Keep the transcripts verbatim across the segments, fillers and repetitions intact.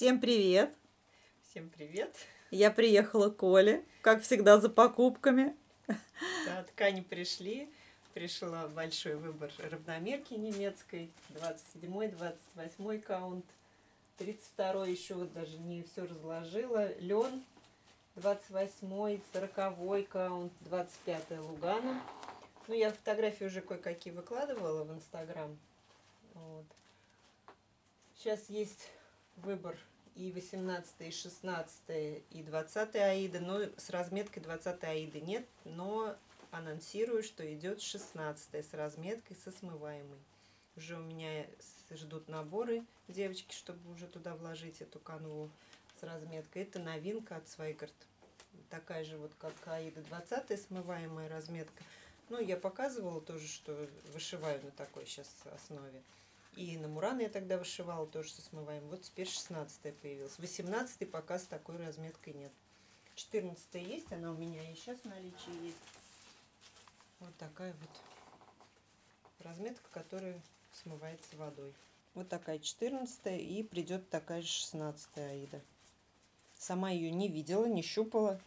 Всем привет! Всем привет! Я приехала к Оле, как всегда, за покупками. Да, ткани пришли. Пришла большой выбор равномерки немецкой. двадцать седьмой, двадцать восьмой каунт. тридцать второй еще вот даже не все разложила. Лен двадцать восьмой, сороковой каунт, двадцать пятый Lugana. Ну, я фотографии уже кое-какие выкладывала в Инстаграм. Вот. Сейчас есть выбор и восемнадцатый, и шестнадцатый, и двадцатый Аида, но с разметкой двадцатой Аиды нет, но анонсирую, что идет шестнадцатая с разметкой, со смываемой. Уже у меня ждут наборы, девочки, чтобы уже туда вложить эту канву с разметкой. Это новинка от Zweigart. Такая же вот, как Аида двадцатая, смываемая разметка. Ну, я показывала тоже, что вышиваю на такой сейчас основе. И на Murano я тогда вышивала тоже со смываем. Вот теперь шестнадцатая появилась. восемнадцатой пока с такой разметкой нет. четырнадцатая есть, она у меня и сейчас в наличии есть. Вот такая вот разметка, которая смывается водой. Вот такая четырнадцатая и придет такая же шестнадцатая Аида. Сама ее не видела, не щупала.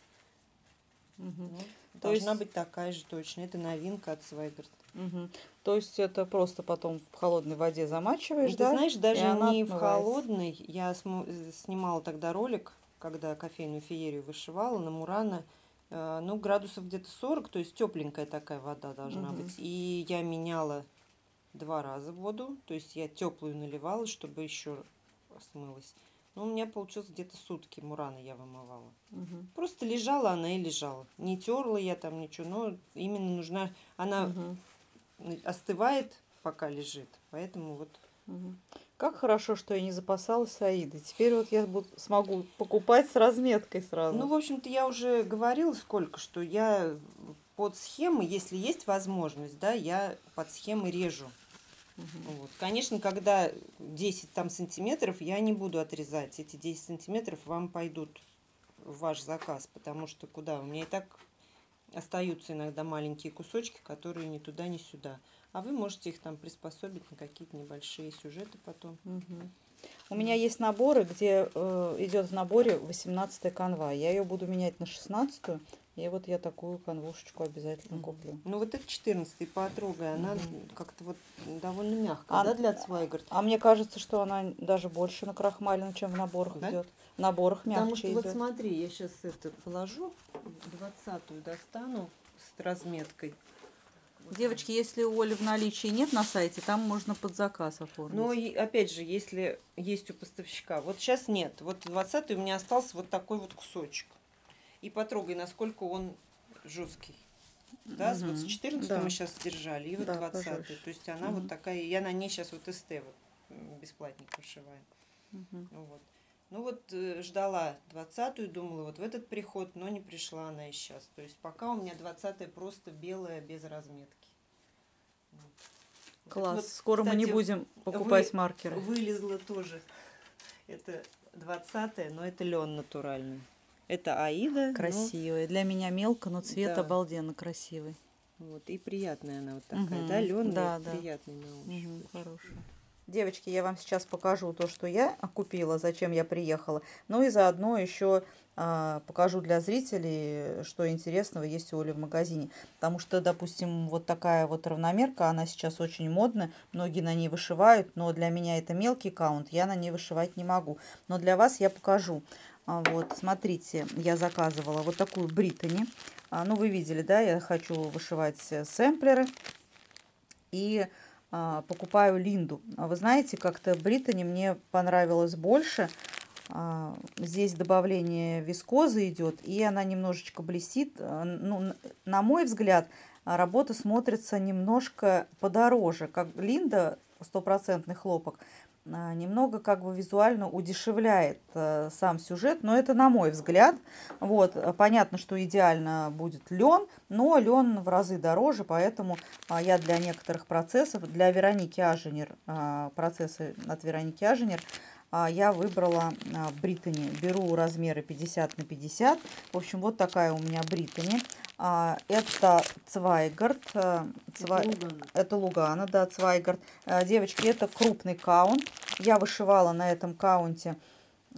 Угу. Должна есть... быть такая же точно. Это новинка от Zweigart. Угу. То есть это просто потом в холодной воде замачиваешь, ну, да? Ты знаешь, даже не в холодной. Я снимала тогда ролик, когда кофейную феерию вышивала на Murano. Э, ну, градусов где-то сорок, то есть тепленькая такая вода должна угу. быть. И я меняла два раза воду. То есть я теплую наливала, чтобы еще смылась. Но у меня получилось где-то сутки Murano я вымывала. Угу. Просто лежала она и лежала. Не терла я там ничего, но именно нужна... Она... Угу. остывает, пока лежит, поэтому вот. Угу. Как хорошо, что я не запасалась Аидой. Теперь вот я буду, смогу покупать с разметкой сразу. Ну, в общем-то, я уже говорила сколько, что я под схемы, если есть возможность, да, я под схемы режу. Угу. Вот. Конечно, когда десять там сантиметров, я не буду отрезать. Эти десять сантиметров вам пойдут в ваш заказ, потому что куда? У меня и так... остаются иногда маленькие кусочки, которые ни туда, ни сюда. А вы можете их там приспособить на какие-то небольшие сюжеты потом. Угу. У меня есть наборы, где э, идет в наборе восемнадцатая канва. Я ее буду менять на шестнадцатую. И вот я такую канвушечку обязательно угу. куплю. Ну вот это четырнадцатая, потрогай. Она угу. как-то вот довольно мягкая. Она да, для Zweigart. А мне кажется, что она даже больше накрахмалена, чем в наборах да? идет. В наборах мягче Потому что идет. Вот смотри, я сейчас это положу, двадцатую достану с разметкой. Девочки, если у Оли в наличии нет на сайте, там можно под заказ оформить. Ну, и опять же, если есть у поставщика. Вот сейчас нет. Вот двадцатый у меня остался вот такой вот кусочек. И потрогай, насколько он жесткий. Да, угу. вот с четырнадцатой да. мы сейчас держали, и вот да, двадцатая. Пожалуйста. То есть она угу. вот такая. Я на ней сейчас вот эс тэ вот бесплатник вышиваю. Угу. Вот. Ну вот ждала двадцатую, думала вот в этот приход, но не пришла она и сейчас. То есть пока у меня двадцатая просто белая, без разметки. Вот. Класс. Вот, скоро кстати, мы не будем покупать вы, маркеры. Вылезла тоже. Это двадцатая, но это лен натуральный. Это Аида. Красивая. Ну, для меня мелко, но цвет да. обалденно красивый. Вот. И приятная она вот такая. Угу. Да, лен да, да. приятный на ощупь. Угу, хорошая. Девочки, я вам сейчас покажу то, что я купила, зачем я приехала. Ну и заодно еще а, покажу для зрителей, что интересного есть у Оли в магазине. Потому что, допустим, вот такая вот равномерка, она сейчас очень модна. Многие на ней вышивают, но для меня это мелкий каунт, я на ней вышивать не могу. Но для вас я покажу. А, вот, смотрите, я заказывала вот такую Brittany. А, ну, вы видели, да, я хочу вышивать сэмплеры. И... покупаю Линду. Вы знаете, как-то Brittany мне понравилось больше. Здесь добавление вискозы идет, и она немножечко блестит. Ну, на мой взгляд, работа смотрится немножко подороже. Как Линда, стопроцентный хлопок, немного как бы визуально удешевляет сам сюжет, но это на мой взгляд. Вот, понятно, что идеально будет лен, но лен в разы дороже, поэтому я для некоторых процессов, для Вероники Ажинер, процессы от Вероники Ажинер, я выбрала Brittany. Беру размеры пятьдесят на пятьдесят. В общем, вот такая у меня Brittany. Это Zweigart. Zweigart. Это Lugana, да, Zweigart. Девочки, это крупный каунт. Я вышивала на этом каунте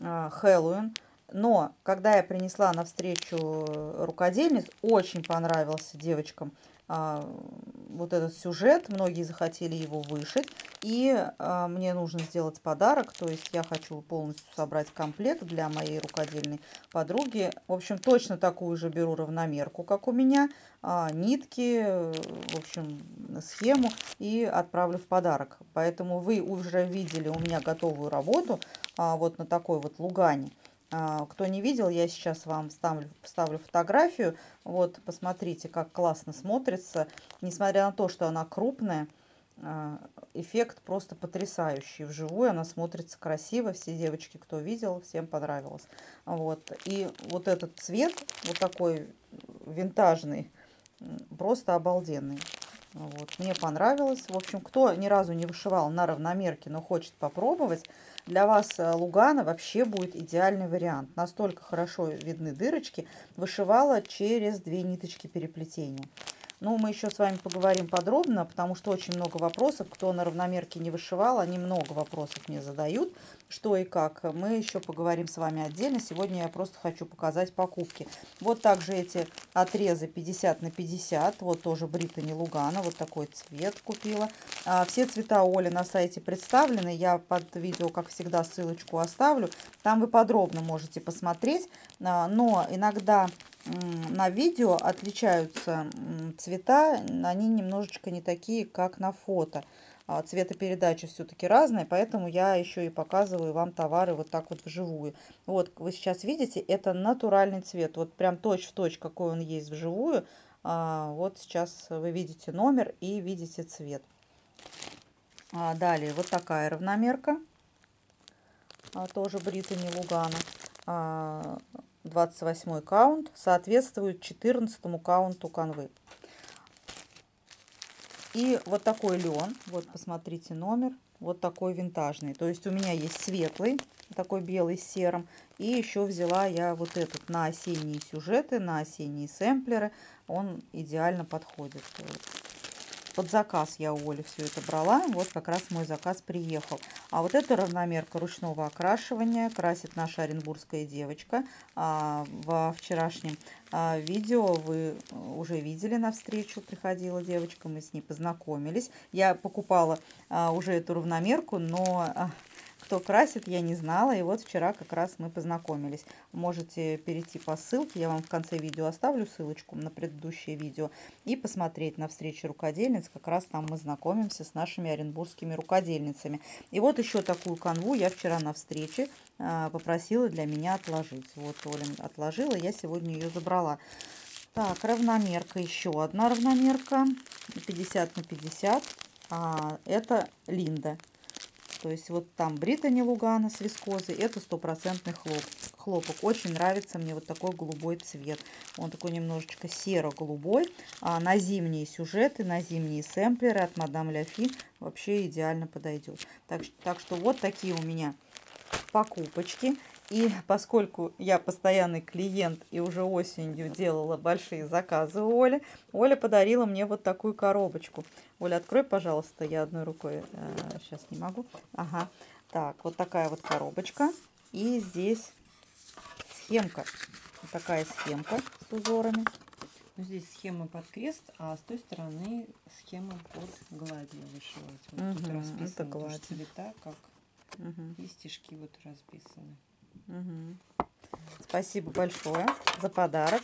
Хэллоуин. Но когда я принесла на встречу рукодельниц, очень понравился девочкам а, вот этот сюжет. Многие захотели его вышить. И а, мне нужно сделать подарок. То есть я хочу полностью собрать комплект для моей рукодельной подруги. В общем, точно такую же беру равномерку, как у меня. А, нитки, в общем, схему. И отправлю в подарок. Поэтому вы уже видели у меня готовую работу а, вот на такой вот Lugana. Кто не видел, я сейчас вам вставлю, вставлю фотографию. Вот, посмотрите, как классно смотрится. Несмотря на то, что она крупная, эффект просто потрясающий. Вживую она смотрится красиво. Все девочки, кто видел, всем понравилось. Вот. И вот этот цвет, вот такой винтажный, просто обалденный. Вот, мне понравилось. В общем, кто ни разу не вышивал на равномерке, но хочет попробовать, для вас Lugana вообще будет идеальный вариант. Настолько хорошо видны дырочки. Вышивала через две ниточки переплетения. Ну, мы еще с вами поговорим подробно, потому что очень много вопросов. Кто на равномерке не вышивал, они много вопросов мне задают, что и как. Мы еще поговорим с вами отдельно. Сегодня я просто хочу показать покупки. Вот также эти отрезы пятьдесят на пятьдесят. Вот тоже Brittany Lugana. Вот такой цвет купила. А, все цвета Оли на сайте представлены. Я под видео, как всегда, ссылочку оставлю. Там вы подробно можете посмотреть. А, но иногда... на видео отличаются цвета, они немножечко не такие, как на фото. Цветопередачи все-таки разные, поэтому я еще и показываю вам товары вот так вот вживую. Вот вы сейчас видите, это натуральный цвет, вот прям точь-в-точь, какой он есть вживую. Вот сейчас вы видите номер и видите цвет. Далее вот такая равномерка, тоже Brittany Lugana. двадцать восьмой каунт, соответствует четырнадцатому каунту канвы. И вот такой лен, вот посмотрите номер, вот такой винтажный. То есть у меня есть светлый, такой белый с серым. И еще взяла я вот этот на осенние сюжеты, на осенние сэмплеры. Он идеально подходит. Под заказ я у Оли все это брала. Вот как раз мой заказ приехал. А вот это равномерка ручного окрашивания. Красит наша оренбургская девочка. А, во вчерашнем а, видео вы уже видели, навстречу приходила девочка. Мы с ней познакомились. Я покупала а, уже эту равномерку, но... А, кто красит, я не знала. И вот вчера как раз мы познакомились. Можете перейти по ссылке. Я вам в конце видео оставлю ссылочку на предыдущее видео. И посмотреть на встрече рукодельниц. Как раз там мы знакомимся с нашими оренбургскими рукодельницами. И вот еще такую канву я вчера на встрече попросила для меня отложить. Вот Оля отложила, я сегодня ее забрала. Так, равномерка. Еще одна равномерка. пятьдесят на пятьдесят. Это Linda. То есть вот там Brittany Lugana с вискозой. Это стопроцентный хлоп, хлопок. Очень нравится мне вот такой голубой цвет. Он такой немножечко серо-голубой. А на зимние сюжеты, на зимние сэмплеры от Мадам Лефи вообще идеально подойдет. Так, так что вот такие у меня покупочки. И поскольку я постоянный клиент и уже осенью делала большие заказы у Оли, Оля подарила мне вот такую коробочку. Оля, открой, пожалуйста, я одной рукой э, сейчас не могу. Ага, так, вот такая вот коробочка. И здесь схемка. Вот такая схемка с узорами. Ну, здесь схема под крест, а с той стороны схема под гладью вышивать. Вот угу, тут расписаны тоже цвета, как угу. И стежки вот расписаны. Угу. Спасибо большое за подарок.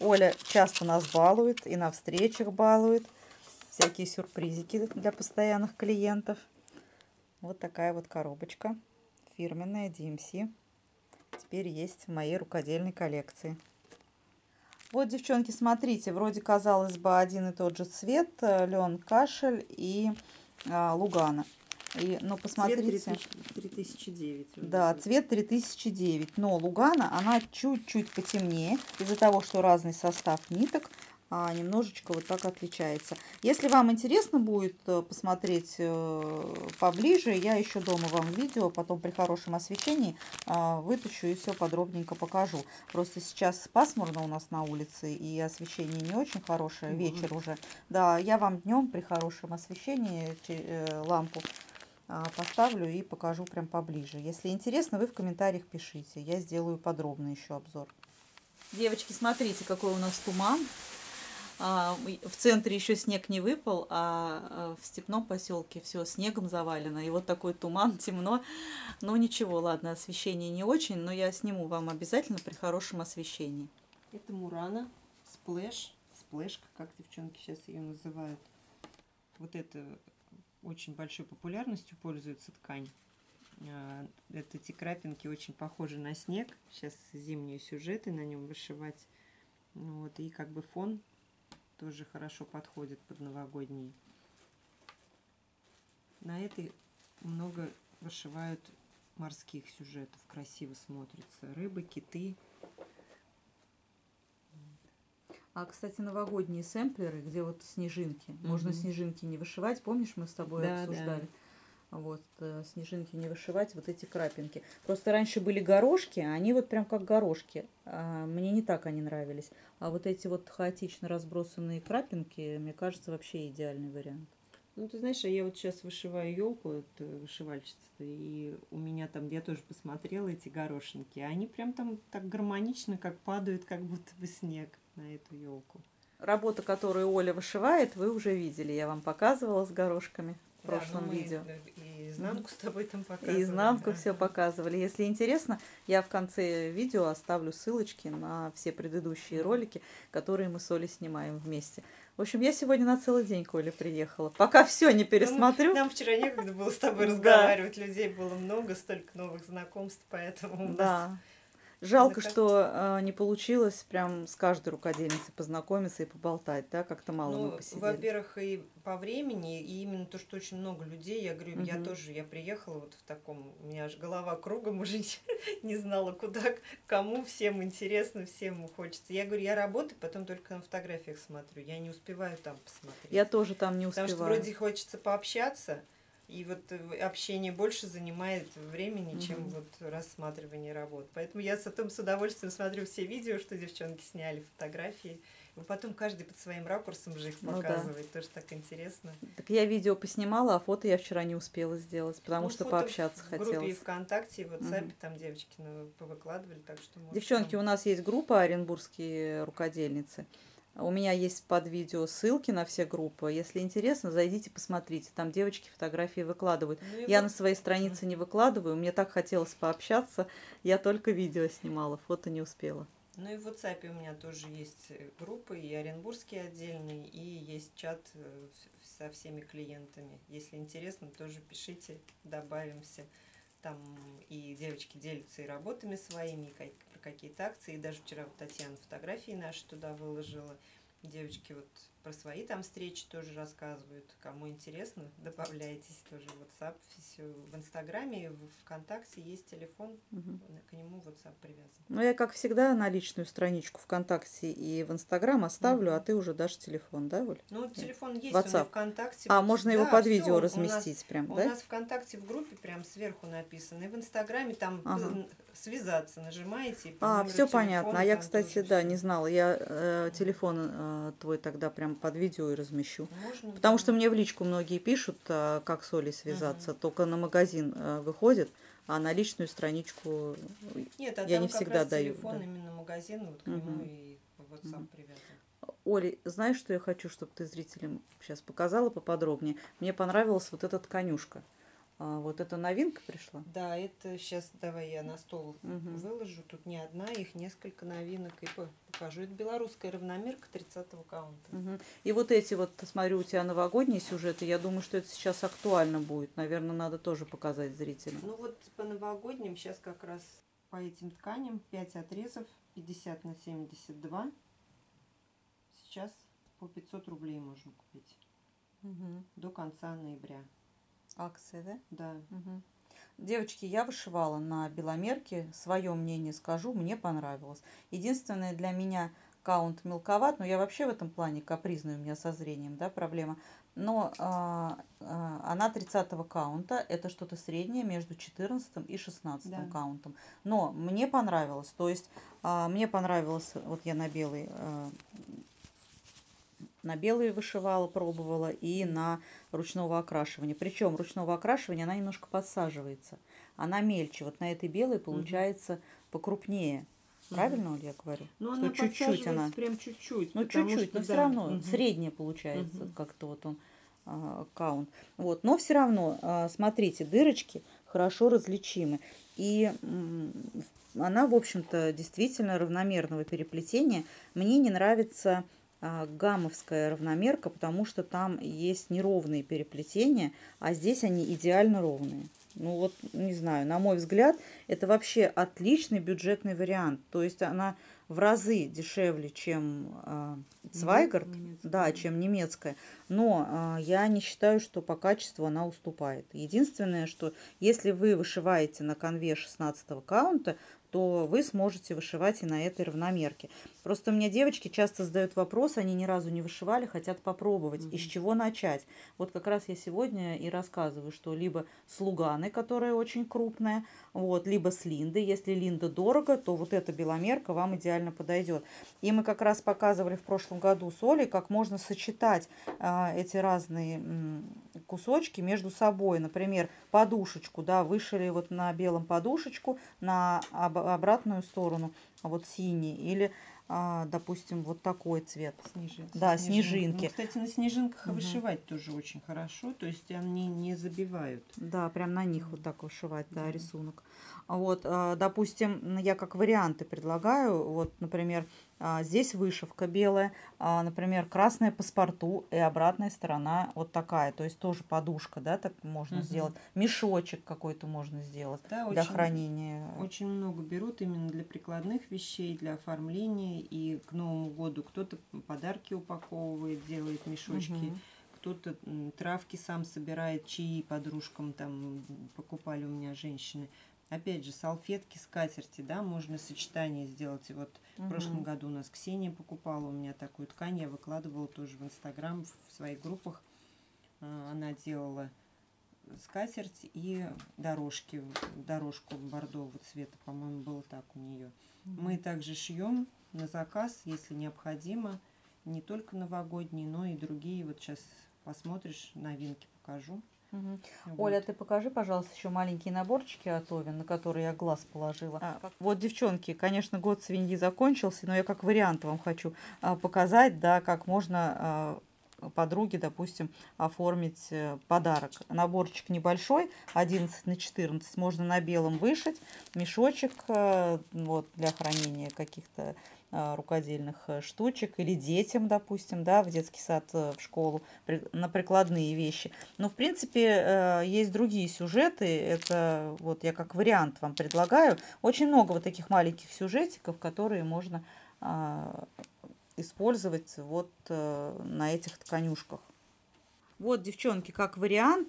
Оля часто нас балует и на встречах балует. Всякие сюрпризики для постоянных клиентов. Вот такая вот коробочка. Фирменная ди эм си. Теперь есть в моей рукодельной коллекции. Вот, девчонки, смотрите. Вроде, казалось бы, один и тот же цвет. Лен, кашель и а, Lugana. И, но посмотрите, цвет три тысячи девять. Да, цвет три тысячи девять, но Lugana, она чуть-чуть потемнее, из-за того, что разный состав ниток, немножечко вот так отличается. Если вам интересно будет посмотреть поближе, я еще дома вам видео, потом при хорошем освещении вытащу и все подробненько покажу. Просто сейчас пасмурно у нас на улице и освещение не очень хорошее, вечер уже. Да, я вам днем при хорошем освещении лампу поставлю и покажу прям поближе. Если интересно, вы в комментариях пишите. Я сделаю подробный еще обзор. Девочки, смотрите, какой у нас туман. В центре еще снег не выпал, а в степном поселке все снегом завалено. И вот такой туман, темно. Ну ничего, ладно, освещение не очень, но я сниму вам обязательно при хорошем освещении. Это Murano, сплэш, сплэшка, как девчонки сейчас ее называют. Вот это очень большой популярностью пользуется ткань. Это эти крапинки очень похожи на снег. Сейчас зимние сюжеты на нем вышивать. Вот, и как бы фон тоже хорошо подходит под новогодний. На этой много вышивают морских сюжетов. Красиво смотрится. Рыбы, киты. А, кстати, новогодние сэмплеры, где вот снежинки. Mm-hmm. Можно снежинки не вышивать. Помнишь, мы с тобой да, обсуждали? Да. Вот, снежинки не вышивать, вот эти крапинки. Просто раньше были горошки, они вот прям как горошки. Мне не так они нравились. А вот эти вот хаотично разбросанные крапинки, мне кажется, вообще идеальный вариант. Ну, ты знаешь, я вот сейчас вышиваю елку, это вышивальщица, и у меня там, я тоже посмотрела эти горошинки, они прям там так гармонично, как падают, как будто бы снег на эту елку. Работа, которую Оля вышивает, вы уже видели, я вам показывала с горошками в да, прошлом видео. И изнанку с тобой там показывали. И изнанку да. все показывали. Если интересно, я в конце видео оставлю ссылочки на все предыдущие ролики, которые мы с Олей снимаем вместе. В общем, я сегодня на целый день к Оле приехала. Пока все не пересмотрю. Нам, нам вчера некогда было с тобой разговаривать. Людей было много, столько новых знакомств, поэтому... Да. Жалко, что не получилось прям с каждой рукодельницей познакомиться и поболтать, да, как-то мало мы посидели. Во-первых, и по времени, и именно то, что очень много людей, я говорю, я тоже, я приехала вот в таком, у меня аж голова кругом уже не знала, куда, кому всем интересно, всем хочется. Я говорю, я работаю, потом только на фотографиях смотрю, я не успеваю там посмотреть. Я тоже там не успеваю. Потому что вроде хочется пообщаться. И вот общение больше занимает времени, mm-hmm. чем вот рассматривание работ. Поэтому я с этим с удовольствием смотрю все видео, что девчонки сняли, фотографии. И потом каждый под своим ракурсом же их показывает. Ну, да. Тоже так интересно. Так я видео поснимала, а фото я вчера не успела сделать, потому ну, что пообщаться в хотелось. В группе и ВКонтакте, и в WhatsApp mm-hmm. там девочки ну, повыкладывали. Так что, может, девчонки, там... у нас есть группа «Оренбургские рукодельницы». У меня есть под видео ссылки на все группы. Если интересно, зайдите, посмотрите. Там девочки фотографии выкладывают. Ну, я вот... на своей странице не выкладываю. Мне так хотелось пообщаться. Я только видео снимала, фото не успела. Ну и в WhatsApp у меня тоже есть группы, и оренбургские отдельные, и есть чат со всеми клиентами. Если интересно, тоже пишите, добавимся. Там и девочки делятся и работами своими, и про какие-то акции. И даже вчера вот Татьяна фотографии наши туда выложила. Девочки вот про свои там встречи тоже рассказывают. Кому интересно, добавляйтесь тоже в WhatsApp. Все. В Инстаграме, в ВКонтакте есть телефон, угу. к нему WhatsApp привязан. Ну, я, как всегда, на личную страничку ВКонтакте и в Инстаграм оставлю, угу. а ты уже дашь телефон, да, Оль? Ну, телефон есть WhatsApp. У меня ВКонтакте. А, вот, можно да, его под видео все, разместить нас, прям, да? У нас ВКонтакте в группе прям сверху написано. И в Инстаграме там ага. связаться нажимаете. И по а, все телефона, понятно. А я, кстати, да, все. не знала. Я э, телефон э, твой тогда прям под видео и размещу. Можно, Потому да. что мне в личку многие пишут, как с Олей связаться. Угу. Только на магазин выходит, а на личную страничку Нет, а я не всегда даю. Нет, а телефон да. именно магазин, вот к угу. нему и WhatsApp угу. привязан. Оля, знаешь, что я хочу, чтобы ты зрителям сейчас показала поподробнее? Мне понравилась вот эта тканюшка. Вот эта новинка пришла? Да, это сейчас давай я на стол угу. выложу. Тут не одна, их несколько новинок. И покажу. Это белорусская равномерка тридцатого каунта. Угу. И вот эти вот, смотрю, у тебя новогодние сюжеты. Я думаю, что это сейчас актуально будет. Наверное, надо тоже показать зрителям. Ну вот по новогодним сейчас как раз по этим тканям пять отрезов. пятьдесят на семьдесят два. Сейчас по пятьсот рублей можно купить. Угу. До конца ноября. Акция, да? Да. Угу. Девочки, я вышивала на беломерке. Свое мнение скажу, мне понравилось. Единственное, для меня каунт мелковат, но я вообще в этом плане капризная, у меня со зрением, да, проблема. Но а, а, она тридцатого каунта, это что-то среднее между четырнадцатым и шестнадцатым да. каунтом. Но мне понравилось, то есть а, мне понравилось, вот я на белый... А, на белые вышивала, пробовала, и на ручного окрашивания. Причем ручного окрашивания она немножко подсаживается. Она мельче. Вот на этой белой получается угу. покрупнее. Правильно, Оль, я говорю? Ну, она чуть-чуть, она... прям чуть-чуть. Ну, чуть-чуть, но да. все равно угу. средняя получается. Угу. Как-то вот он а, каунт. Вот. Но все равно, а, смотрите, дырочки хорошо различимы. И она, в общем-то, действительно равномерного переплетения. Мне не нравится а, гаммовская равномерка, потому что там есть неровные переплетения, а здесь они идеально ровные. Ну вот, не знаю, на мой взгляд, это вообще отличный бюджетный вариант. То есть она в разы дешевле, чем Zweigart, э, да, чем немецкая. Но э, я не считаю, что по качеству она уступает. Единственное, что если вы вышиваете на конве шестнадцатого каунта, то вы сможете вышивать и на этой равномерке. Просто мне девочки часто задают вопрос, они ни разу не вышивали, хотят попробовать, mm-hmm. из чего начать. Вот как раз я сегодня и рассказываю, что либо с Lugana, которая очень крупная, вот, либо с Линды. Если Линда дорого, то вот эта беломерка вам идеально подойдет. И мы как раз показывали в прошлом году с Олей, как можно сочетать а, эти разные м, кусочки между собой. Например, подушечку, да, вышили вот на белом подушечку, на оборудовании обратную сторону, вот синий, или, а, допустим, вот такой цвет. Снежинки. Да, снежинки. Ну, кстати, на снежинках угу. вышивать тоже очень хорошо, то есть они не забивают. Да, прям на них вот так вышивать, да, да рисунок. Вот, а, допустим, я как варианты предлагаю, вот, например, а, здесь вышивка белая, а, например, красная паспорту и обратная сторона вот такая, то есть тоже подушка, да, так можно угу. сделать, мешочек какой-то можно сделать, да, для очень, хранения. Очень много берут именно для прикладных вещей, для оформления, и к Новому году кто-то подарки упаковывает, делает мешочки. Угу. Кто-то травки сам собирает, чаи подружкам там покупали у меня женщины. Опять же, салфетки, скатерти, да, можно сочетание сделать. И вот угу. в прошлом году у нас Ксения покупала у меня такую ткань, я выкладывала тоже в Инстаграм, в своих группах. Она делала скатерть и дорожки, дорожку бордового цвета, по-моему, было так у нее. Угу. Мы также шьем на заказ, если необходимо, не только новогодние, но и другие. Вот сейчас посмотришь, новинки покажу. Угу. Вот. Оля, ты покажи, пожалуйста, еще маленькие наборчики от Овен, на которые я глаз положила. А, вот, девчонки, конечно, год свиньи закончился, но я как вариант вам хочу а, показать, да, как можно а, подруге, допустим, оформить а, подарок. Наборчик небольшой, одиннадцать на четырнадцать, можно на белом вышить, мешочек а, вот, для хранения каких-то рукодельных штучек, или детям, допустим, да, в детский сад, в школу, на прикладные вещи. Но, в принципе, есть другие сюжеты, это вот я как вариант вам предлагаю. Очень много вот таких маленьких сюжетиков, которые можно использовать вот на этих тканюшках. Вот, девчонки, как вариант.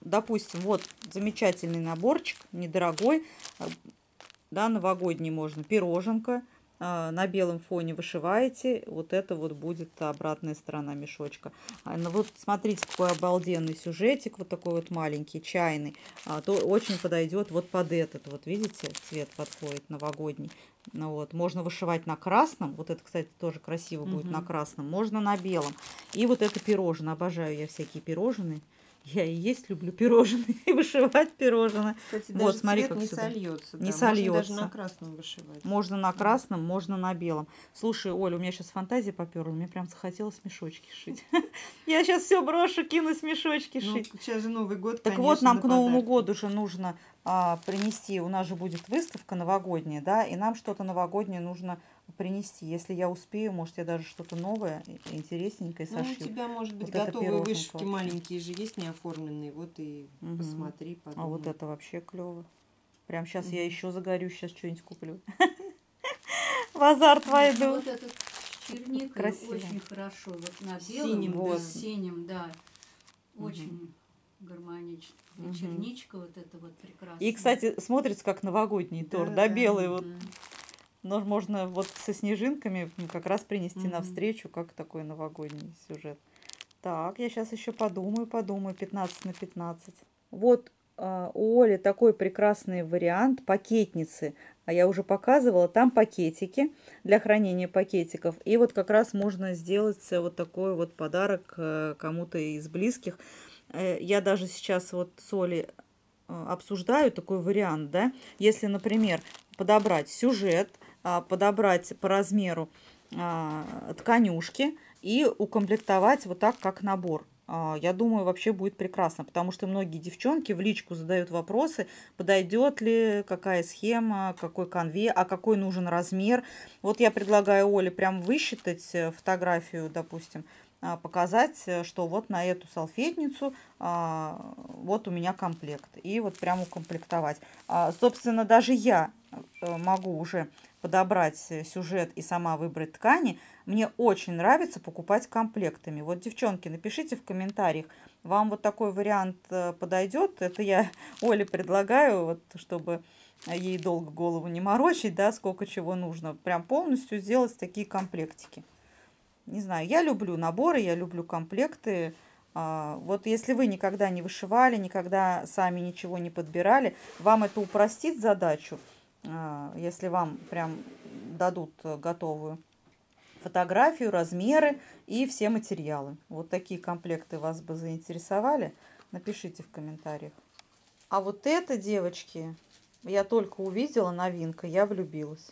Допустим, вот замечательный наборчик, недорогой, да, новогодний можно, пироженка, э, на белом фоне вышиваете, вот это вот будет обратная сторона мешочка. А, ну вот смотрите, какой обалденный сюжетик, вот такой вот маленький, чайный, а, то очень подойдет вот под этот, вот видите, цвет подходит новогодний. Ну, вот, можно вышивать на красном, вот это, кстати, тоже красиво будет [S2] Угу. [S1] На красном, можно на белом. И вот это пирожное, обожаю я всякие пирожные. Я и есть люблю пирожные, и вышивать пирожные. Кстати, вот, даже смотри, цвет как не сюда. Сольется. Не да, сольется. Можно даже на красном вышивать. Можно на красном, можно на белом. Слушай, Оля, у меня сейчас фантазия поперла, мне прям захотелось мешочки шить. Я сейчас все брошу, кинусь мешочки шить. Сейчас же Новый год, так вот, нам к Новому году же нужно принести, у нас же будет выставка новогодняя, да, и нам что-то новогоднее нужно принести. Если я успею, может, я даже что-то новое, интересненькое сошью. Ну, у тебя, может быть, вот готовые вышивки маленькие же есть, неоформленные, вот и угу. посмотри, подумай. А вот это вообще клево. Прям сейчас угу. я еще загорю, сейчас что-нибудь куплю. В азарт войду. Вот этот черник очень хорошо, вот на белом, синим, да, очень... гармонично. И черничка угу. вот это вот прекрасно. И, кстати, смотрится как новогодний да, торт, да, да белый да. вот. Но можно вот со снежинками как раз принести угу. навстречу, как такой новогодний сюжет. Так, я сейчас еще подумаю, подумаю, пятнадцать на пятнадцать. Вот у Оли такой прекрасный вариант пакетницы. А я уже показывала, там пакетики для хранения пакетиков. И вот как раз можно сделать вот такой вот подарок кому-то из близких. Я даже сейчас вот с Олей обсуждаю такой вариант, да. Если, например, подобрать сюжет, подобрать по размеру тканюшки и укомплектовать вот так, как набор. Я думаю, вообще будет прекрасно, потому что многие девчонки в личку задают вопросы, подойдет ли, какая схема, какой конве, а какой нужен размер. Вот я предлагаю Оле прям высчитать фотографию, допустим, показать, что вот на эту салфетницу вот у меня комплект. И вот прям укомплектовать. Собственно, даже я могу уже подобрать сюжет и сама выбрать ткани. Мне очень нравится покупать комплектами. Вот, девчонки, напишите в комментариях, вам вот такой вариант подойдет. Это я Оле предлагаю, вот, чтобы ей долго голову не морочить, да, сколько чего нужно. Прям полностью сделать такие комплектики. Не знаю, я люблю наборы, я люблю комплекты. Вот если вы никогда не вышивали, никогда сами ничего не подбирали, вам это упростит задачу. Если вам прям дадут готовую фотографию, размеры и все материалы. Вот такие комплекты вас бы заинтересовали, напишите в комментариях. А вот это, девочки, я только увидела, новинка, я влюбилась.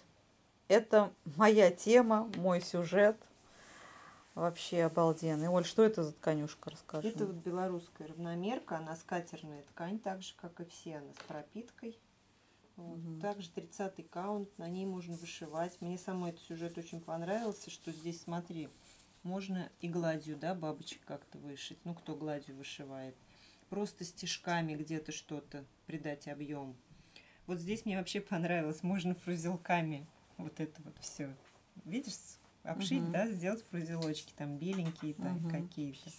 Это моя тема, мой сюжет. Вообще обалденный. Оль, что это за тканюшка, расскажи? Это вот белорусская равномерка, она скатерная ткань, так же, как и все, она с пропиткой. Вот. Угу. Также тридцатый каунт, на ней можно вышивать. Мне самой этот сюжет очень понравился, что здесь, смотри, можно и гладью, да, бабочек как-то вышить. Ну, кто гладью вышивает. Просто стежками где-то что-то придать объем. Вот здесь мне вообще понравилось, можно фрузелками вот это вот все. Видишь, обшить, угу, да, сделать фрузелочки, там беленькие, там, угу, какие-то.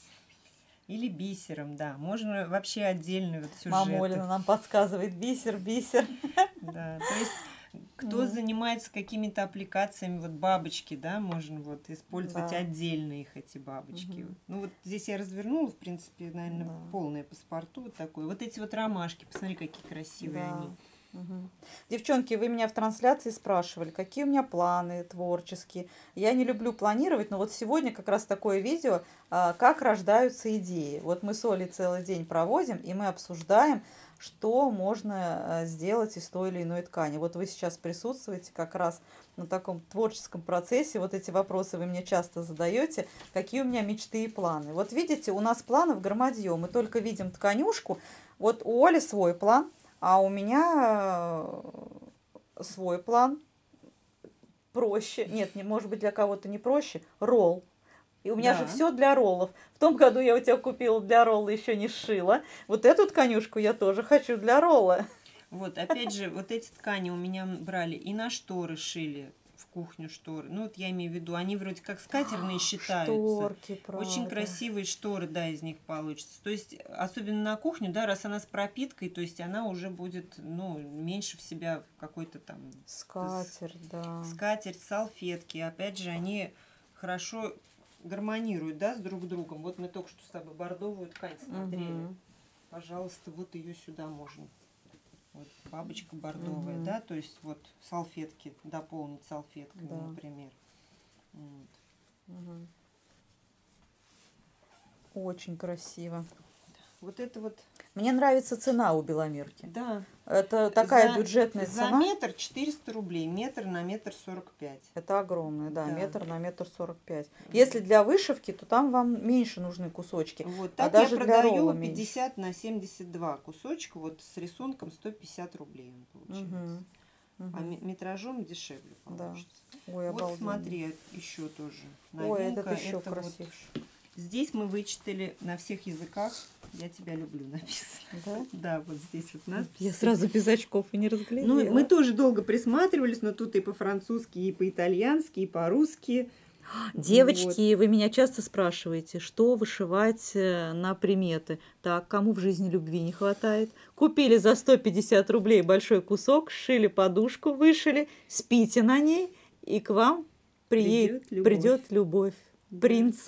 Или бисером, да. Можно вообще отдельный вот сюжет. Мамолина нам подсказывает бисер, бисер. Да, то есть кто mm. занимается какими-то аппликациями, вот бабочки, да, можно вот использовать, да, отдельно их, эти бабочки. Mm-hmm. Ну вот здесь я развернула, в принципе, наверное, mm. полное паспорту вот такое. Вот эти вот ромашки, посмотри, какие красивые, да, они. Угу. Девчонки, вы меня в трансляции спрашивали, какие у меня планы творческие. Я не люблю планировать, но вот сегодня как раз такое видео, как рождаются идеи. Вот мы с Олей целый день проводим, и мы обсуждаем, что можно сделать из той или иной ткани. Вот вы сейчас присутствуете как раз на таком творческом процессе. Вот эти вопросы вы мне часто задаете. Какие у меня мечты и планы. Вот видите, у нас планов громадье. Мы только видим тканюшку. Вот у Оли свой план. А у меня свой план проще. Нет, не, может быть, для кого-то не проще. Ролл. И у меня, да, же все для роллов. В том году я у тебя купила для ролла, еще не шила. Вот эту тканюшку я тоже хочу для ролла. Вот, опять же, вот эти ткани у меня брали и на шторы шили. В кухню шторы. Ну, вот я имею в виду, они вроде как скатерные считаются. Шторки, правда. Очень красивые шторы, да, из них получится. То есть, особенно на кухню, да, раз она с пропиткой, то есть она уже будет, ну, меньше в себя какой-то там... Скатерть, с... да. Скатерть, салфетки. Опять же, они хорошо гармонируют, да, с друг другом. Вот мы только что с тобой бордовую ткань смотрели. Угу. Пожалуйста, вот ее сюда можно. Вот бабочка бордовая, mm-hmm, да, то есть вот салфетки, дополнить салфетками, да, например. Вот. Mm-hmm. Очень красиво. Вот это вот. Мне нравится цена у беломерки. Да. Это такая за, бюджетная за цена. За метр четыреста рублей, метр на метр сорок пять. Это огромное, да, да, метр на метр сорок пять. Если для вышивки, то там вам меньше нужны кусочки. Вот так, а даже я продаю пятьдесят на семьдесят два кусочка, вот с рисунком сто пятьдесят рублей он получается. Угу. А метражом дешевле получится. Да. Ой, вот обалденный. Смотри, еще тоже новинка. Ой, этот еще это красивее. Вот... Здесь мы вычитали на всех языках «Я тебя люблю» написано. Да? Да, вот здесь вот надпись. Я сразу без очков и не разглядела. Ну, мы тоже долго присматривались, но тут и по-французски, и по-итальянски, и по-русски. Девочки, вот, вы меня часто спрашиваете, что вышивать на приметы. Так, кому в жизни любви не хватает? Купили за сто пятьдесят рублей большой кусок, шили подушку, вышили, спите на ней, и к вам приедет, придет любовь. Придет любовь. Да. Принц.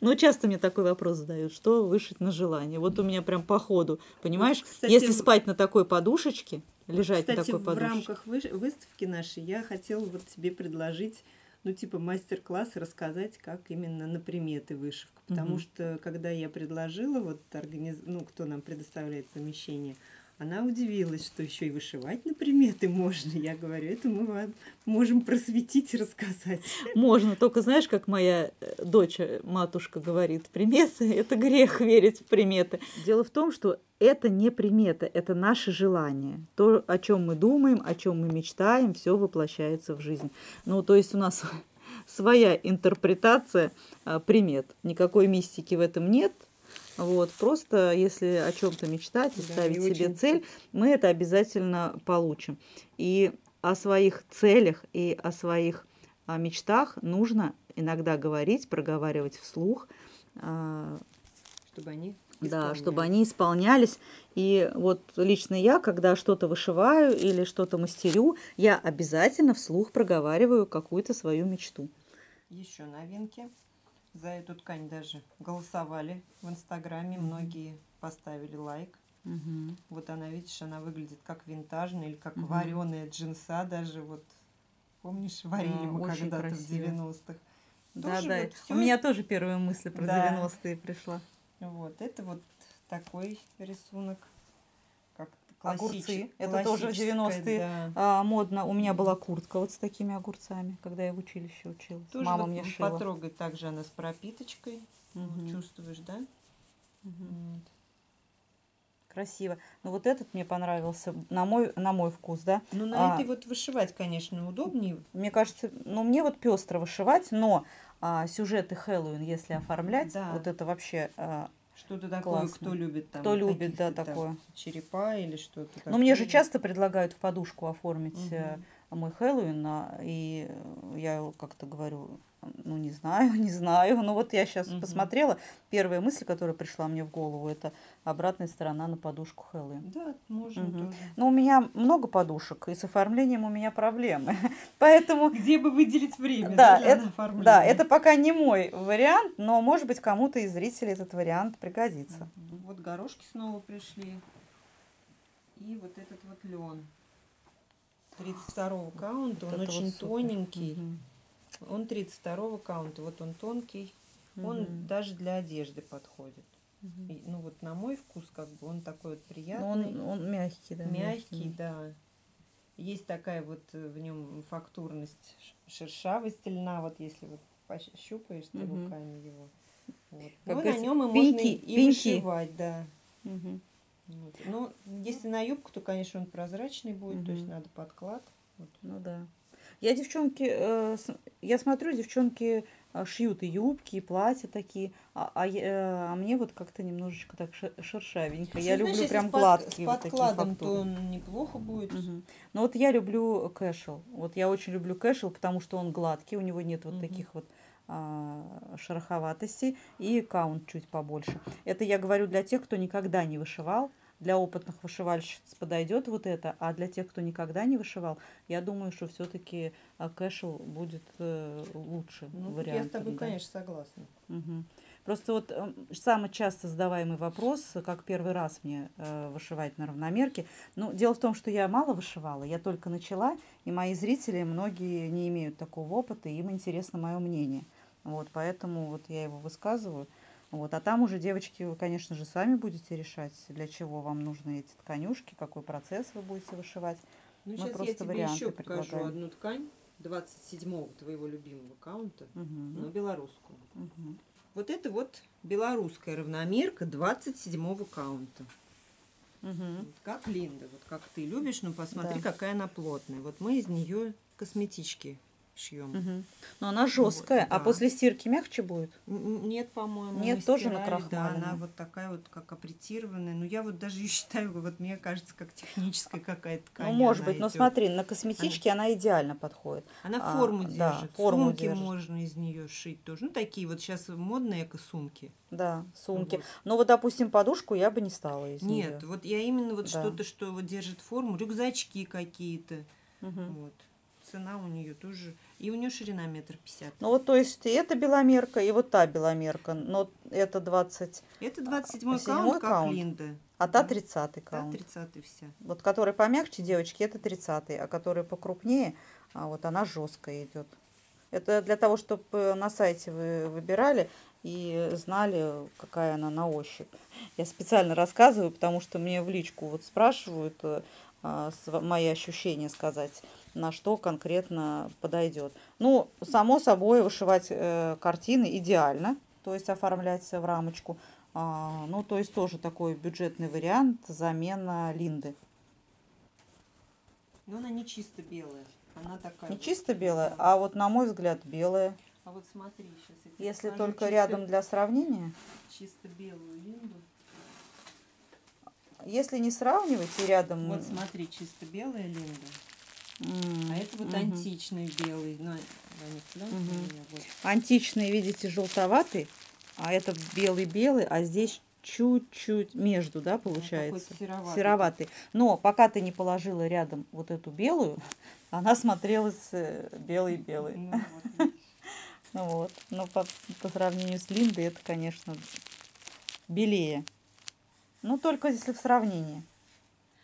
Ну, часто мне такой вопрос задают, что вышить на желание. Вот у меня прям по ходу, понимаешь, кстати, если спать на такой подушечке, лежать кстати, на такой подушечке. Кстати, в рамках выставки нашей я хотела вот тебе предложить, ну, типа мастер-класс, рассказать, как именно на приметы вышивка. Потому mm-hmm. что, когда я предложила, вот организ... ну, кто нам предоставляет помещение, она удивилась, что еще и вышивать на приметы можно. Я говорю, это мы вам можем просветить и рассказать. Можно, только знаешь, как моя дочь, матушка говорит, приметы – это грех верить в приметы. Дело в том, что это не примета, это наше желание. То, о чем мы думаем, о чем мы мечтаем, все воплощается в жизнь. Ну, то есть у нас своя интерпретация примет. Никакой мистики в этом нет. Вот, просто если о чем-то мечтать и да, ставить и себе очень... цель, мы это обязательно получим. И о своих целях и о своих о мечтах нужно иногда говорить, проговаривать вслух. Чтобы они исполнялись. Да, чтобы они исполнялись. И вот лично я, когда что-то вышиваю или что-то мастерю, я обязательно вслух проговариваю какую-то свою мечту. Еще новинки. За эту ткань даже голосовали в Инстаграме. Многие поставили лайк. Угу. Вот она, видишь, она выглядит как винтажная или как угу. вареная джинса даже. Вот, помнишь, варили а, мы когда-то в девяностых. Да, да. Вот всё... У меня тоже первая мысль про да. девяностые пришла. Вот, это вот такой рисунок. Как огурцы. Это тоже в девяностые да. а, модно. У меня была куртка вот с такими огурцами, когда я в училище училась. Тоже мама вот мне шила. Потрогай, также она с пропиточкой. Угу. Чувствуешь, да? Угу. Красиво. Ну вот этот мне понравился, на мой, на мой вкус, да? Ну на а, этой вот вышивать, конечно, удобнее. Мне кажется, ну мне вот пестро вышивать, но а, сюжеты Хэллоуин, если оформлять, да. вот это вообще... А, что-то такое, классно. Кто любит там. Кто любит, да, такое. Там, черепа или что-то такое. Ну, мне же часто предлагают в подушку оформить угу. мой Хэллоуин, и я как-то говорю, ну, не знаю, не знаю. Ну, вот я сейчас угу. посмотрела, первая мысль, которая пришла мне в голову, это обратная сторона на подушку Хэллоуин. Да, можно угу. тоже. Но у меня много подушек, и с оформлением у меня проблемы. Поэтому... Где бы выделить время да, да, для это, оформления? Да, это пока не мой вариант, но, может быть, кому-то из зрителей этот вариант пригодится. Вот горошки снова пришли. И вот этот вот лен. тридцать второго каунта, вот он очень вот тоненький. Угу. Он тридцать второго каунта, вот он тонкий. Угу. Он даже для одежды подходит. Угу. И, ну вот на мой вкус, как бы, он такой вот приятный. Он, он мягкий, да. Мягкий, мягкий, да. Есть такая вот в нем фактурность, шершавость льна, вот если вот пощупаешь ты угу. руками его. Вот. Ну, на нем и пеньки, можно и вышивать, да. Угу. Вот. Но если на юбку, то, конечно, он прозрачный будет, угу. то есть надо подклад. Вот. Ну да. Я, девчонки, э, с... я смотрю, девчонки э, шьют и юбки, и платья такие, а, а, э, а мне вот как-то немножечко так шершавенько. Я знаешь, люблю прям под... гладкие. С подкладом вот такие фактуры. То неплохо будет. Угу. Но вот я люблю кэшел. Вот я очень люблю кэшел, потому что он гладкий, у него нет вот угу. таких вот шероховатости, и каунт чуть побольше. Это я говорю для тех, кто никогда не вышивал. Для опытных вышивальщиц подойдет вот это, а для тех, кто никогда не вышивал, я думаю, что все-таки кэшел будет лучше. Ну, вариант, я с тобой, да? конечно, согласна. Угу. Просто вот самый часто задаваемый вопрос, как первый раз мне э, вышивать на равномерке. Ну, дело в том, что я мало вышивала, я только начала, и мои зрители, многие не имеют такого опыта, и им интересно мое мнение. Вот, поэтому вот я его высказываю. Вот, а там уже, девочки, вы, конечно же, сами будете решать, для чего вам нужны эти тканюшки, какой процесс вы будете вышивать. Ну, мы сейчас просто я тебе варианты еще покажу предлагаем. Одну ткань двадцать седьмого твоего любимого каунта, угу. но белорусскую. Угу. Вот это вот белорусская равномерка двадцать седьмого каунта. Угу. Вот как Линда, вот как ты любишь, но посмотри, да. какая она плотная. Вот мы из нее косметички шьем. Угу. Но она жесткая, вот, а да. после стирки мягче будет? Нет, по-моему. Нет, тоже на крахмале. Да, она вот такая вот, как апретированная. Ну, я вот даже ее считаю, вот мне кажется, как техническая какая-то ткань. Ну, может быть, идет. Но смотри, на косметичке она, она идеально подходит. Она форму а, держит. Да, форму сумки держит. Можно из нее шить тоже. Ну, такие вот сейчас модные эко-сумки. Да, сумки. Вот. Но вот, допустим, подушку я бы не стала из нее. Нет, вот я именно вот да. что-то, что вот держит форму, рюкзачки какие-то. Угу. Вот. цена у нее тоже. И у нее ширина метр пятьдесят. Ну вот, то есть, и эта беломерка, и вот та беломерка. Но это двадцать... Это двадцать седьмой каунт, как Линда. А та тридцатый каунт. Та тридцатый вся. Вот, которая помягче, девочки, это тридцатый. А которая покрупнее, а вот она жесткая идет. Это для того, чтобы на сайте вы выбирали и знали, какая она на ощупь. Я специально рассказываю, потому что мне в личку вот спрашивают мои ощущения, сказать, на что конкретно подойдет. Ну, само собой, вышивать картины идеально, то есть оформлять в рамочку. Ну, то есть тоже такой бюджетный вариант, замена Линды. Но она не чисто белая. Она такая не вот чисто белая, да. А вот, на мой взгляд, белая. А вот смотри, сейчас я тебе если только чисто, рядом для сравнения. Чисто белую Линду. Если не сравнивать и рядом... Вот смотри, чисто белая Линда. Mm. А это вот mm-hmm. античный белый. Ну, mm-hmm. вот. Античный, видите, желтоватый. А это белый-белый, а здесь... чуть-чуть между, да, получается, сероватый. сероватый. Но пока ты не положила рядом вот эту белую, она смотрелась белой-белой. Ну, вот. ну вот, но по, по сравнению с Линдой это, конечно, белее. Ну, только если в сравнении.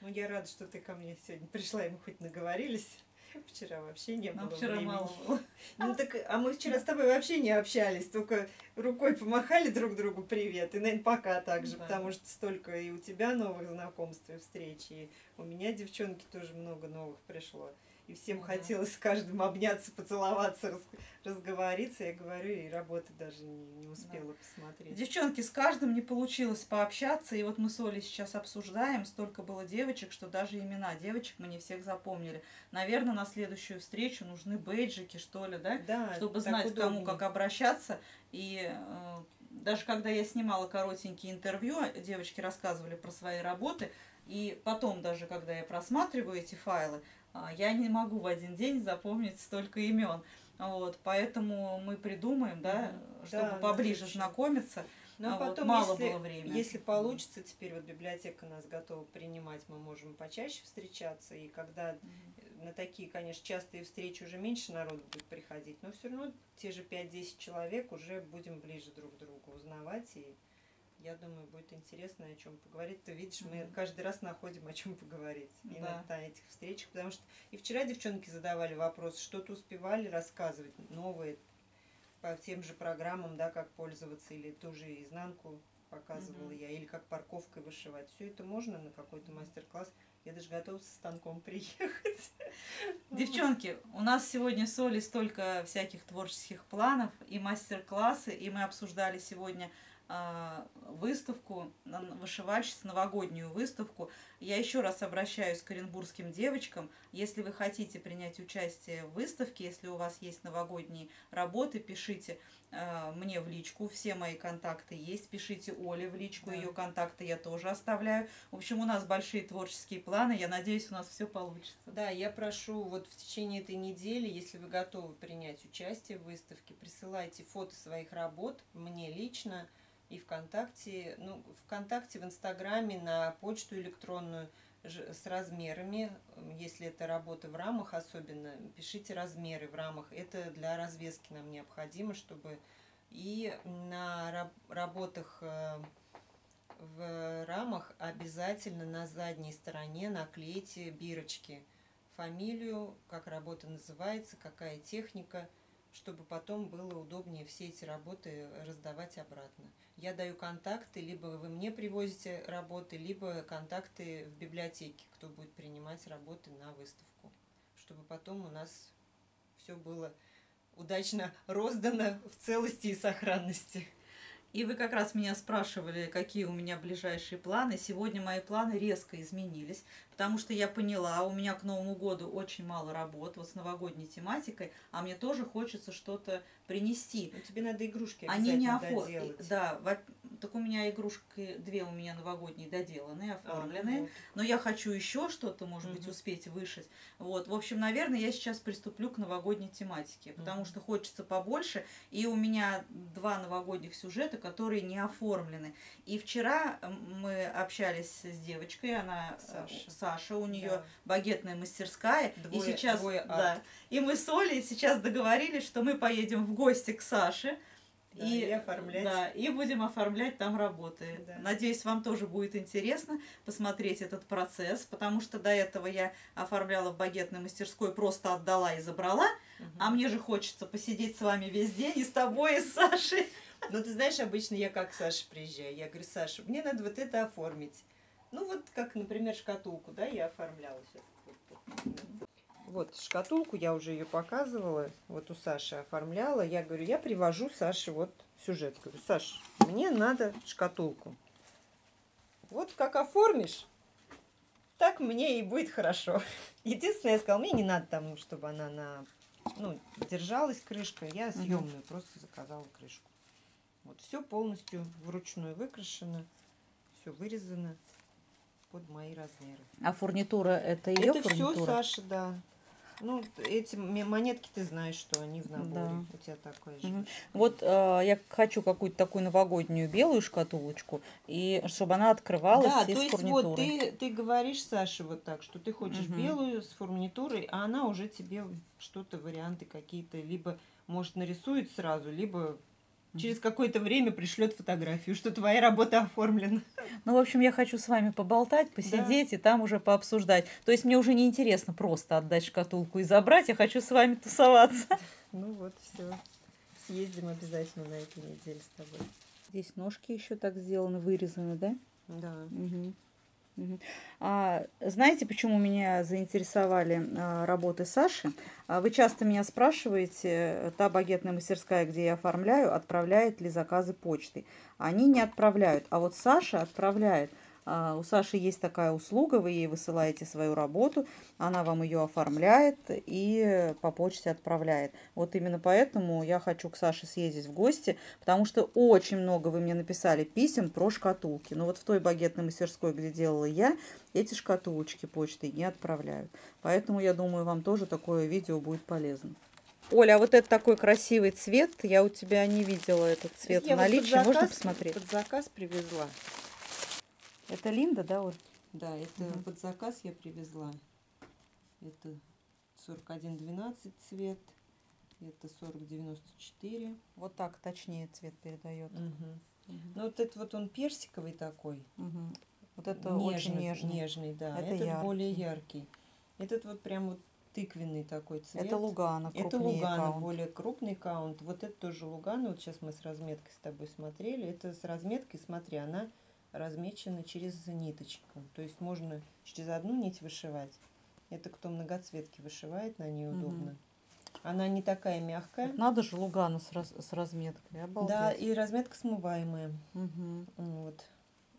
Ну, я рада, что ты ко мне сегодня пришла, и мы хоть наговорились. Вчера вообще не было. Вчера мало было. Ну, так, а мы вчера с тобой вообще не общались, только рукой помахали друг другу привет. И, наверное, пока так же, да. Потому что столько и у тебя новых знакомств и встреч, и у меня, девчонки, тоже много новых пришло. И всем да. хотелось с каждым обняться, поцеловаться, раз, разговориться. Я говорю, и работы даже не, не успела да. посмотреть. Девчонки, с каждым не получилось пообщаться. И вот мы с Олей сейчас обсуждаем. Столько было девочек, что даже имена девочек мы не всех запомнили. Наверное, на следующую встречу нужны бейджики, что ли, да? Да, чтобы знать, удобнее. Кому как обращаться. И... Э, даже когда я снимала коротенькие интервью, девочки рассказывали про свои работы. И потом даже, когда я просматриваю эти файлы, я не могу в один день запомнить столько имен. Вот, поэтому мы придумаем, да, да чтобы поближе отлично. Знакомиться. Но а потом, вот, мало если, было времени. Если получится, теперь вот библиотека нас готова принимать, мы можем почаще встречаться. И когда mm-hmm. на такие, конечно, частые встречи уже меньше народу будет приходить, но все равно те же пять-десять человек уже будем ближе друг к другу узнавать. И я думаю, будет интересно, о чем поговорить. Ты видишь, мы каждый раз находим, о чем поговорить. И да. на этих встречах. Потому что и вчера девчонки задавали вопрос, что-то успевали рассказывать новые по тем же программам, да, как пользоваться, или ту же изнанку показывала угу. я, или как парковкой вышивать. Все это можно на какой-то мастер-класс. Я даже готова со станком приехать. Девчонки, у нас сегодня с Олей столько всяких творческих планов и мастер-классы, и мы обсуждали сегодня выставку вышивальщиц, новогоднюю выставку. Я еще раз обращаюсь к оренбургским девочкам. Если вы хотите принять участие в выставке, если у вас есть новогодние работы, пишите э, мне в личку. Все мои контакты есть. Пишите Оле в личку. Да. Ее контакты я тоже оставляю. В общем, у нас большие творческие планы. Я надеюсь, у нас все получится. Да, я прошу, вот в течение этой недели, если вы готовы принять участие в выставке, присылайте фото своих работ мне лично. И ВКонтакте, ну, ВКонтакте, в Инстаграме, на почту электронную с размерами. Если это работа в рамах особенно, пишите размеры в рамах. Это для развески нам необходимо, чтобы и на работах в рамах обязательно на задней стороне наклейте бирочки. Фамилию, как работа называется, какая техника, чтобы потом было удобнее все эти работы раздавать обратно. Я даю контакты, либо вы мне привозите работы, либо контакты в библиотеке, кто будет принимать работы на выставку, чтобы потом у нас все было удачно роздано в целости и сохранности. И вы как раз меня спрашивали, какие у меня ближайшие планы. Сегодня мои планы резко изменились, потому что я поняла, у меня к Новому году очень мало работ, вот с новогодней тематикой, а мне тоже хочется что-то принести. Но тебе надо игрушки обязательно доделать. Они не оформлены. Да, Так у меня игрушки две у меня новогодние доделаны, оформлены. А, вот. Но я хочу еще что-то, может угу. быть, успеть вышить. Вот. В общем, наверное, я сейчас приступлю к новогодней тематике, потому угу. что хочется побольше. И у меня два новогодних сюжета, которые не оформлены. И вчера мы общались с девочкой, она Саша, Саша у нее да. багетная мастерская. Двое, и сейчас двое да. И мы с Олей сейчас договорились, что мы поедем в гости к Саше. Да, и, и, оформлять. Да, и будем оформлять там работы. Да. Надеюсь, вам тоже будет интересно посмотреть этот процесс, потому что до этого я оформляла в багетной мастерской, просто отдала и забрала. Угу. А мне же хочется посидеть с вами весь день, и с тобой, и с Сашей. Ну, ты знаешь, обычно я как к Саше приезжаю. Я говорю, Саша, мне надо вот это оформить. Ну, вот как, например, шкатулку, да, я оформляла сейчас. Вот шкатулку, я уже ее показывала, вот у Саши оформляла. Я говорю, я привожу Саше вот сюжет. Говорю, Саш, мне надо шкатулку. Вот как оформишь, так мне и будет хорошо. Единственное, я сказала, мне не надо тому, чтобы она на, ну, держалась крышка. Я съемную угу. просто заказала крышку. Вот все полностью вручную выкрашено, все вырезано под мои размеры. А фурнитура это ее это фурнитура? Все, Саша, да. Ну, эти монетки, ты знаешь, что они в наборе. Да. У тебя такое же. Угу. Вот э, я хочу какую-то такую новогоднюю белую шкатулочку, и чтобы она открывалась да, из то есть фурнитуры. Вот ты, ты говоришь, Саша, вот так, что ты хочешь угу. белую с фурнитурой, а она уже тебе что-то, варианты какие-то, либо, может, нарисует сразу, либо... Через какое-то время пришлет фотографию, что твоя работа оформлена. Ну, в общем, я хочу с вами поболтать, посидеть да. и там уже пообсуждать. То есть мне уже не интересно просто отдать шкатулку и забрать, я хочу с вами тусоваться. Ну вот, все. Съездим обязательно на этой неделе с тобой. Здесь ножки еще так сделаны, вырезаны, да? Да. Угу. А, знаете, почему меня заинтересовали а, работы Саши? А, вы часто меня спрашиваете, та багетная мастерская, где я оформляю, отправляет ли заказы почтой. Они не отправляют, а вот Саша отправляет. А, у Саши есть такая услуга, вы ей высылаете свою работу, она вам ее оформляет и по почте отправляет. Вот именно поэтому я хочу к Саше съездить в гости, потому что очень много вы мне написали писем про шкатулки. Но вот в той багетной мастерской, где делала я, эти шкатулочки почтой не отправляют. Поэтому я думаю, вам тоже такое видео будет полезно. Оля, а вот это такой красивый цвет, я у тебя не видела этот цвет в наличии, можно посмотреть? Я под заказ привезла. Это Линда, да, Оль? Да, это угу. под заказ я привезла. Это сорок один двенадцать цвет, это сорок девяносто четыре. Вот так точнее цвет передает. Угу. Угу. Ну вот этот вот он персиковый такой. Угу. Вот это нежный, очень нежный. Нежный, да. Это этот яркий. Более яркий. Этот вот прям вот тыквенный такой цвет. Это Lugana, это Lugana, более крупный каунт. Вот это тоже Lugana. Вот сейчас мы с разметкой с тобой смотрели. Это с разметкой, смотри, она... размечена через ниточку. То есть можно через одну нить вышивать. Это кто многоцветки вышивает, на ней удобно. Угу. Она не такая мягкая. Надо же Lugana с, раз, с разметкой. Обалдеть. Да, и разметка смываемая. Угу. Вот.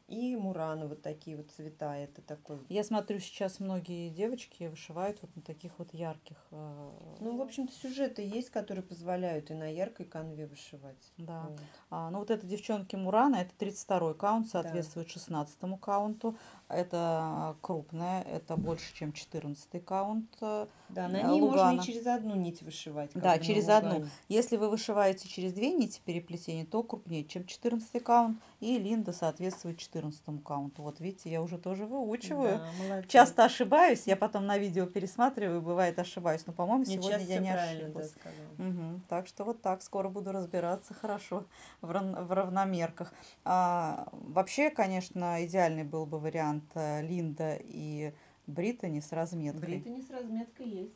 И Murano, вот такие вот цвета. Это такой. Я смотрю, сейчас многие девочки вышивают вот на таких вот ярких. Ну, в общем-то, сюжеты есть, которые позволяют и на яркой канве вышивать. Да. Вот. А, ну, вот это девчонки Murano, это тридцать второй каунт, соответствует да. шестнадцатому каунту. Это крупная, это больше, чем четырнадцатый каунт. Да, на ней Lugana. Можно и через одну нить вышивать. Да, через одну. Если вы вышиваете через две нити переплетения, то крупнее, чем четырнадцатый каунт. И Линда соответствует четырнадцатому каунту. Вот видите, я уже тоже выучиваю. Да, часто ошибаюсь, я потом на видео пересматриваю, бывает ошибаюсь, но, по-моему, сегодня я не ошиблась. Да, угу. Так что вот так, скоро буду разбираться хорошо в, рав в равномерках. А, вообще, конечно, идеальный был бы вариант Линда и Brittany с разметкой. Brittany с разметкой есть.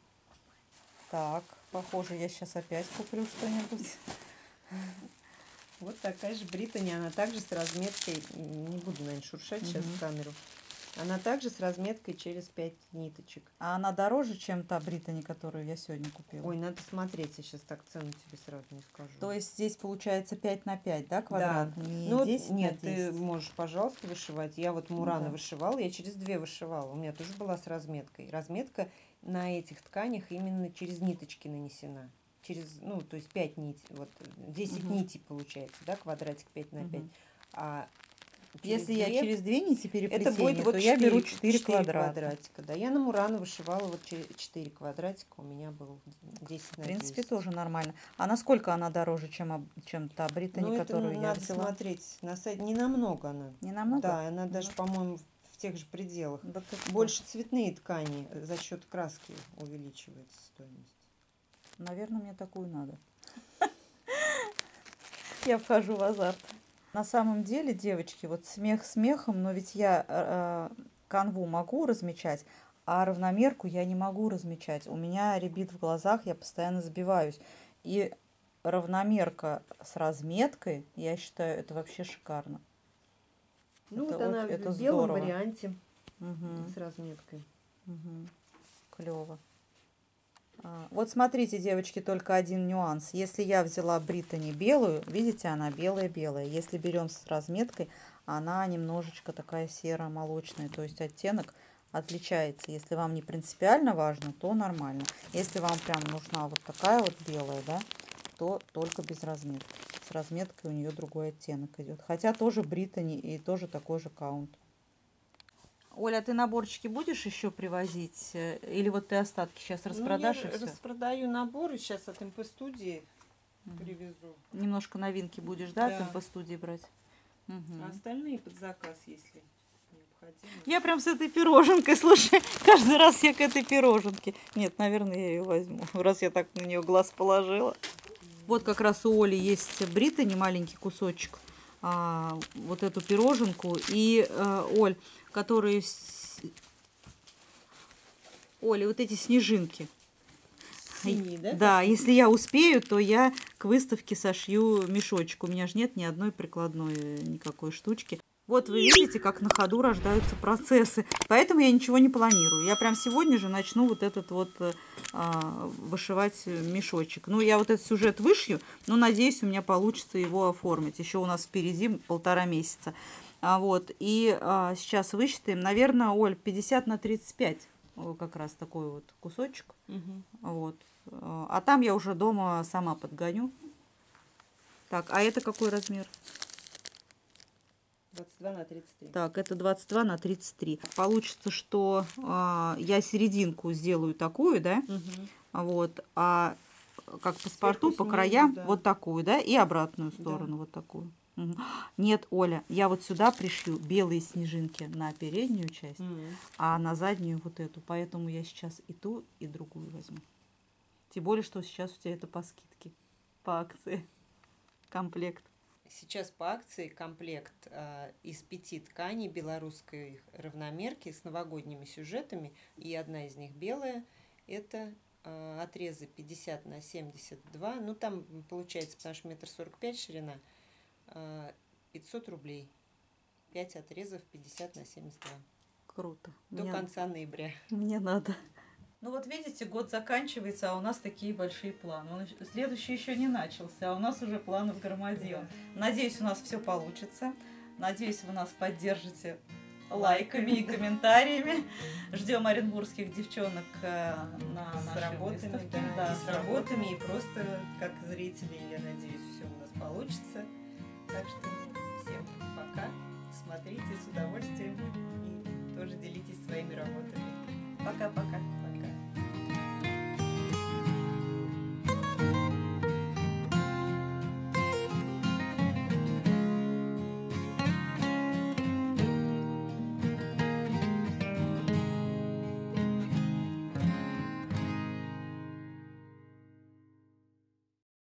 Так, похоже, я сейчас опять куплю что-нибудь. Вот такая же Brittany, она также с разметкой, не буду, наверное, шуршать сейчас в камеру. Она также с разметкой через пять ниточек. А она дороже, чем та Brittany, которую я сегодня купила? Ой, надо смотреть, я сейчас так цену тебе сразу не скажу. То есть здесь получается пять на пять, да, квадрат? Да. Не ну, десять нет, на десять. Ты можешь, пожалуйста, вышивать. Я вот Murano да. вышивала, я через две вышивала. У меня тоже была с разметкой. Разметка на этих тканях именно через ниточки нанесена. Через, ну, то есть пять нитей, вот десять угу. нитей получается, да, квадратик пять на пять. Угу. А если две, я через две нити переплетения, это будет вот то четыре, я беру четыре, четыре квадрата. квадратика. Да, я на Murano вышивала вот четыре квадратика, у меня был десять на десять. В принципе, тоже нормально. А насколько она дороже, чем, чем та Brittany, ну, которую это я надо взяла? Смотреть. На сайте не намного она. Не намного? Да, она даже, по-моему, в тех же пределах. Да, больше цветные ткани за счет краски увеличивается стоимость. Наверное, мне такую надо. Я вхожу в азарт. На самом деле, девочки, вот смех смехом, но ведь я э, канву могу размечать, а равномерку я не могу размечать. У меня рябит в глазах, я постоянно сбиваюсь. И равномерка с разметкой, я считаю, это вообще шикарно. Ну это вот она вот, в это белом здорово. варианте угу. с разметкой. Угу. Клево. Вот смотрите, девочки, только один нюанс. Если я взяла Brittany белую, видите, она белая-белая. Если берем с разметкой, она немножечко такая серо-молочная. То есть оттенок отличается. Если вам не принципиально важно, то нормально. Если вам прям нужна вот такая вот белая, да, то только без разметки. С разметкой у нее другой оттенок идет. Хотя тоже Brittany и тоже такой же каунт. Оля, ты наборчики будешь еще привозить? Или вот ты остатки сейчас распродашь? Ну, я распродаю наборы сейчас от эм пэ-студии угу. привезу. Немножко новинки будешь, да, да. от эм пэ-студии брать? Угу. А остальные под заказ, если необходимо. Я прям с этой пироженкой, слушай, каждый раз я к этой пироженке. Нет, наверное, я ее возьму, раз я так на нее глаз положила. Вот как раз у Оли есть Brittany, маленький кусочек. А, вот эту пироженку. И, а, Оль, которые... С... Оля, вот эти снежинки. Синие, да? Да, если я успею, то я к выставке сошью мешочек. У меня же нет ни одной прикладной никакой штучки. Вот вы видите, как на ходу рождаются процессы. Поэтому я ничего не планирую. Я прям сегодня же начну вот этот вот а, вышивать мешочек. Ну, я вот этот сюжет вышью, но надеюсь, у меня получится его оформить. Еще у нас впереди полтора месяца. А, вот. И а, сейчас высчитаем, наверное, Оль, пятьдесят на тридцать пять. Как раз такой вот кусочек. Угу. Вот. А там я уже дома сама подгоню. Так, а это какой размер? двадцать два на тридцать три. Так, это двадцать два на тридцать три. Получится, что э, я серединку сделаю такую, да? Угу. Вот, а как по спорту, по краям, да. вот такую, да? И обратную сторону, да. вот такую. Угу. Нет, Оля, я вот сюда пришью белые снежинки на переднюю часть, угу. а на заднюю вот эту. Поэтому я сейчас и ту, и другую возьму. Тем более, что сейчас у тебя это по скидке, по акции, комплект. Сейчас по акции комплект э, из пяти тканей белорусской равномерки с новогодними сюжетами. И одна из них белая. Это э, отрезы пятьдесят на семьдесят два. Ну, там получается, потому что метр сорок пять ширина, э, пятьсот рублей. пять отрезов пятьдесят на семьдесят два. Круто. До Мне конца надо. ноября. Мне надо. Ну вот видите, год заканчивается, а у нас такие большие планы. Он, следующий еще не начался, а у нас уже планов громадье. Надеюсь, у нас все получится. Надеюсь, вы нас поддержите лайками и комментариями. Ждем оренбургских девчонок на нашей выставке. Да, с работами и просто как зрители. Я надеюсь, все у нас получится. Так что всем пока. Смотрите с удовольствием и тоже делитесь своими работами. Пока-пока.